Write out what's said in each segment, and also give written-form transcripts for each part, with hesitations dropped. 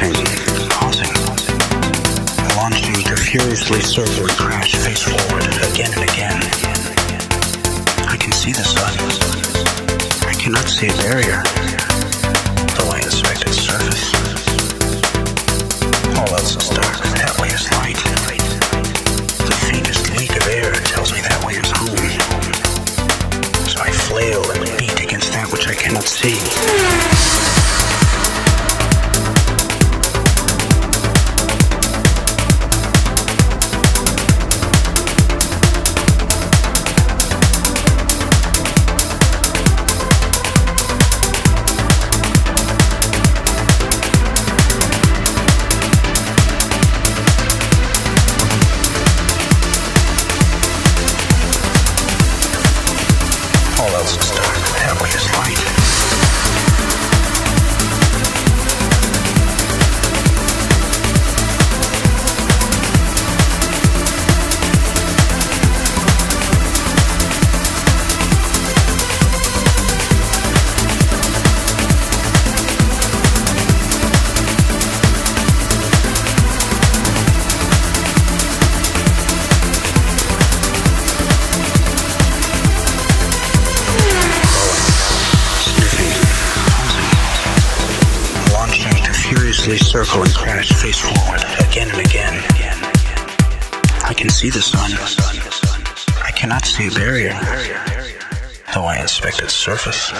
thing causing. I launched into furiously circular crash face forward again and again. I can see the sun. I cannot see a barrier, though I inspect its surface. All else is dark, but that way is light. The faintest leak of air tells me that way is home. So I flail and beat against that which I cannot see. Circle and crash face forward again and again. I can see the sun. I cannot see a barrier, though I inspect its surface.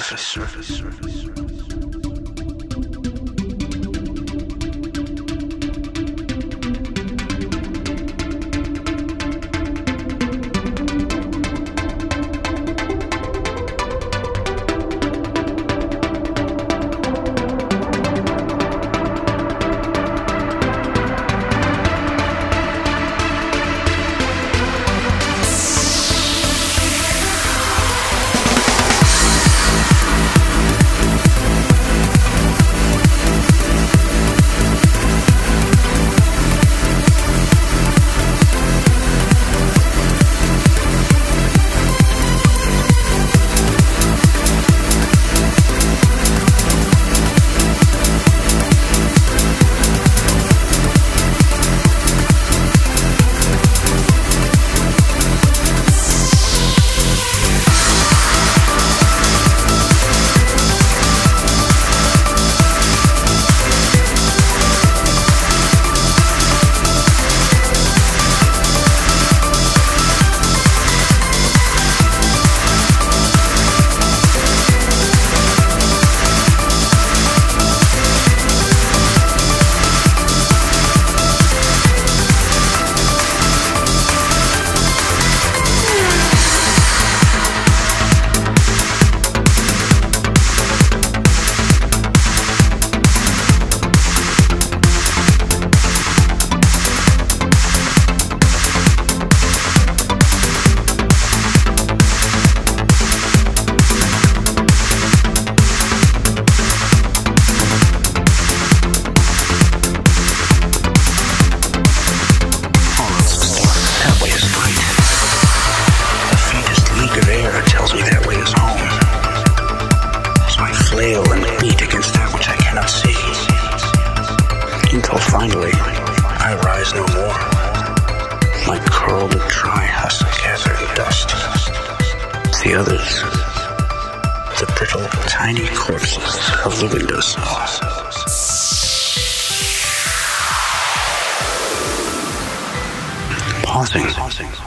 Pausing.